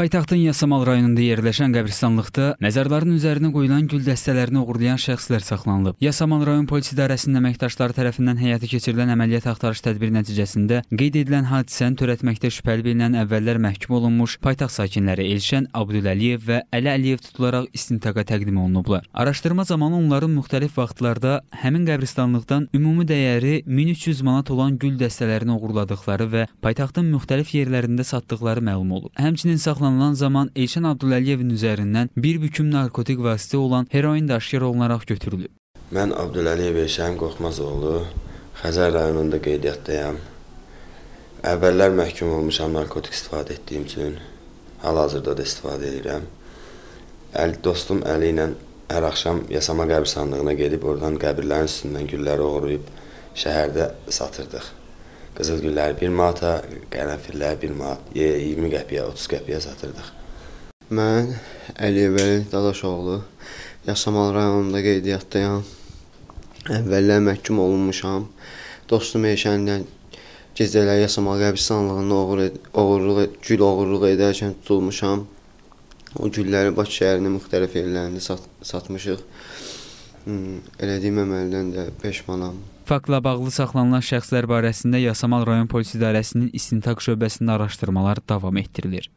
Paytaxtın Yasamal rayonunda yerləşən qəbristanlıqda məzarların üzərinə qoyulan gül dəstələrini uğurlayan şəxslər saxlanılıb. Yasamal rayon polis idarəsinin əməkdaşları tərəfindən həyata keçirilən əməliyyat axtarış tədbiri nəticəsində qeyd edilən hadisəni törətməkdə şübhəli bilinən əvvəllər məhkum olunmuş paytaxt sakinləri Elşən Abdüləliyev və Əli Əliyev tutularaq istintaqa təqdim olunublar. Araşdırma zamanı onların müxtəlif vaxtlarda həmin qəbristanlıqdan ümumi dəyəri 1300 manat olan gül dəstələrini uğurladıqları və paytaxtın müxtəlif yerlərində satdıqları məlum olub. Həmçinin saxlanılan zaman Elşən Abdüləliyevin üzərindən bir büküm narkotik vasitə olan heroin də aşkar olunaraq götürülüb. Mən Abdüləliyev Elşən Qorxmazoğlu, Xəzər rayonunda qeydiyyatdayam. Əvvəllər məhkum olmuşam narkotik istifadə etdiyim üçün, hal-hazırda da istifadə edirəm. Dostum Əli ilə hər axşam Yasama qəbirsanlığına gedib, oradan qəbirlərin üstündən gülləri uğurlayıb şəhərdə satırdıq. Qızıl gülləri 1 manata, qərənfilləri 1 manat, 20 qəpiyə, 30 qəpiyə satırdıq. Mən Əliyev Dadaşoğlu, Yasamal rayonunda qeydiyyatdayam. Əvvəllər məhkum olunmuşam. Dostum Elşənlə gecələr Yasamal qəbirsanlığına gül uğurluq edərkən tutulmuşam. O gülləri Bakı şəhərinin müxtəlif yerlərində satmışıq. Elədiyim əməldən də peşmanam. Faktla bağlı saxlanılan şəxslər barəsində Yasamal rayon polis idarəsinin istintaq şöbəsində araşdırmalar davam etdirilir.